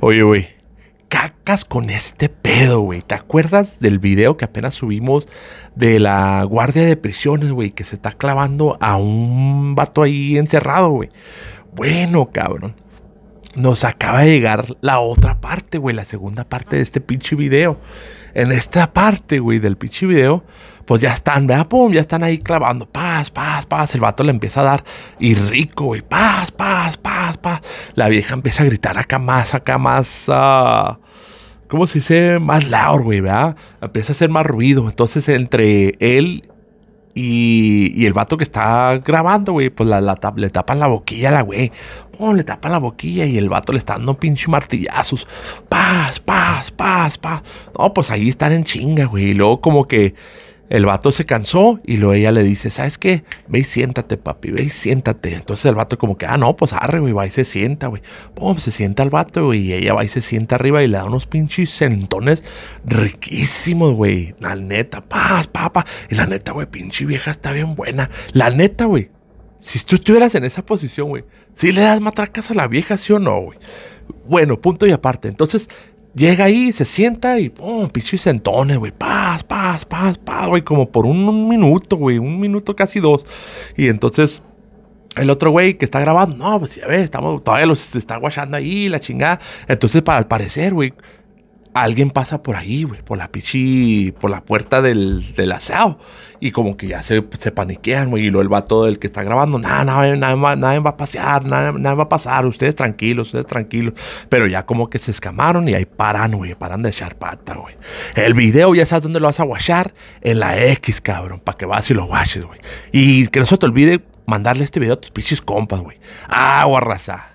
Oye, güey, cacas con este pedo, güey. ¿Te acuerdas del video que apenas subimos de la guardia de prisiones, güey? Que se está clavando a un vato ahí encerrado, güey. Bueno, cabrón, nos acaba de llegar la otra parte, güey. La segunda parte de este pinche video. En esta parte, güey, del pinche video, pues ya están, ¿verdad? Pum, ya están ahí clavando. Paz, paz, paz. El vato le empieza a dar. Y rico, güey. Paz, paz, paz, paz. La vieja empieza a gritar acá más... ¿cómo se dice? Más loud, güey, ¿verdad? Empieza a hacer más ruido. Entonces, entre él y el vato que está grabando, güey, pues le tapan la boquilla a la güey. Oh, le tapan la boquilla y el vato le está dando pinche martillazos. Paz, paz, paz, paz. No, pues ahí están en chinga, güey. Y luego como que... el vato se cansó y luego ella le dice, ¿sabes qué? Ve y siéntate, papi, ve y siéntate. Entonces el vato como que, ah, no, pues arre, güey, va y se sienta, güey. Pum, se sienta el vato, güey, y ella va y se sienta arriba y le da unos pinches sentones riquísimos, güey. La neta, paz, papá. Y la neta, güey, pinche vieja está bien buena. La neta, güey, si tú estuvieras en esa posición, güey, ¿sí le das matracas a la vieja, sí o no, güey? Bueno, punto y aparte. Entonces... llega ahí, se sienta y pum, pinche sentones, güey. Paz, paz, paz, paz, güey. Como por un minuto, güey. Un minuto, casi dos. Y entonces el otro güey que está grabando, no, pues ya ves, estamos, todavía los está guachando ahí, la chingada. Entonces, al parecer, güey, alguien pasa por ahí, güey, por la pichi, por la puerta del asado. Y como que ya se paniquean, güey. Y luego el vato del que está grabando, nada va a pasear, nada va a pasar. Ustedes tranquilos. Pero ya como que se escamaron y ahí paran, güey. Paran de echar pata, güey. El video ya sabes dónde lo vas a guachar. En la X, cabrón. Para que vas y lo guaches, güey. Y que no se te olvide mandarle este video a tus pichis compas, güey. Agua, raza.